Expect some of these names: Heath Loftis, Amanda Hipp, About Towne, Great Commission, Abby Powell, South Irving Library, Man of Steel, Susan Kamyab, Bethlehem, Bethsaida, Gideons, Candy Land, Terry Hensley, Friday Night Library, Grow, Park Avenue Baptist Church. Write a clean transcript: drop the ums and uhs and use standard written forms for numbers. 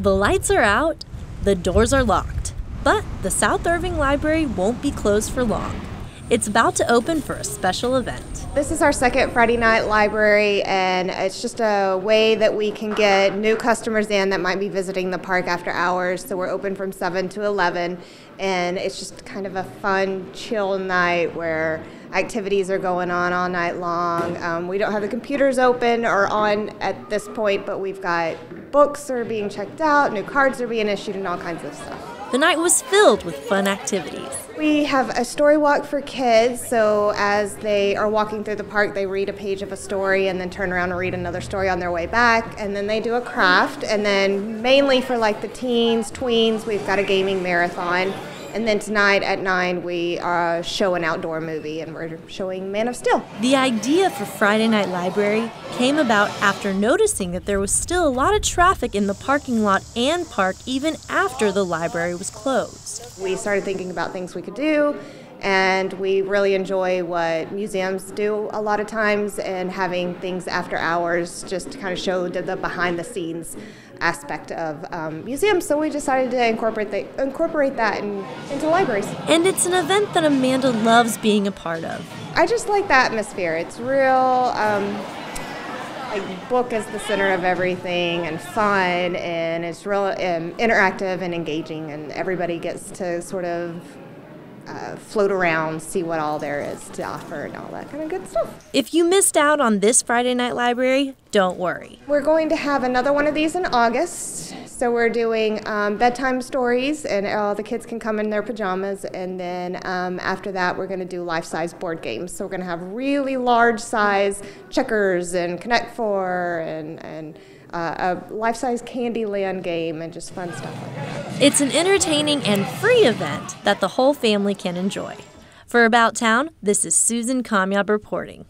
The lights are out, the doors are locked, but the South Irving Library won't be closed for long. It's about to open for a special event. This is our second Friday night library, and it's just a way that we can get new customers in that might be visiting the park after hours. So we're open from 7 to 11, and it's just kind of a fun, chill night where activities are going on all night long. We don't have the computers open or on at this point, but we've got books are being checked out, new cards are being issued, and all kinds of stuff. The night was filled with fun activities. We have a story walk for kids, so as they are walking through the park, they read a page of a story and then turn around and read another story on their way back, and then they do a craft, and then mainly for like the teens, tweens, we've got a gaming marathon, and then tonight at 9 we show an outdoor movie, and we're showing Man of Steel. The idea for Friday Night Library came about after noticing that there was still a lot of traffic in the parking lot and park even after the library was closed. We started thinking about things we could do, and we really enjoy what museums do a lot of times, and having things after hours just to kind of show the behind the scenes aspect of museums. So we decided to incorporate that into libraries. And it's an event that Amanda loves being a part of. I just like the atmosphere. It's real. Like book is the center of everything, and fun, and it's real interactive and engaging, and everybody gets to sort of float around, see what all there is to offer, and all that kind of good stuff. If you missed out on this Friday Night Library, don't worry. We're going to have another one of these in August. So we're doing bedtime stories, and all the kids can come in their pajamas, and then after that we're going to do life-size board games. So we're going to have really large-size checkers and Connect Four and a life-size Candy Land game, and just fun stuff like that. It's an entertaining and free event that the whole family can enjoy. For About Town, this is Susan Kamyab reporting.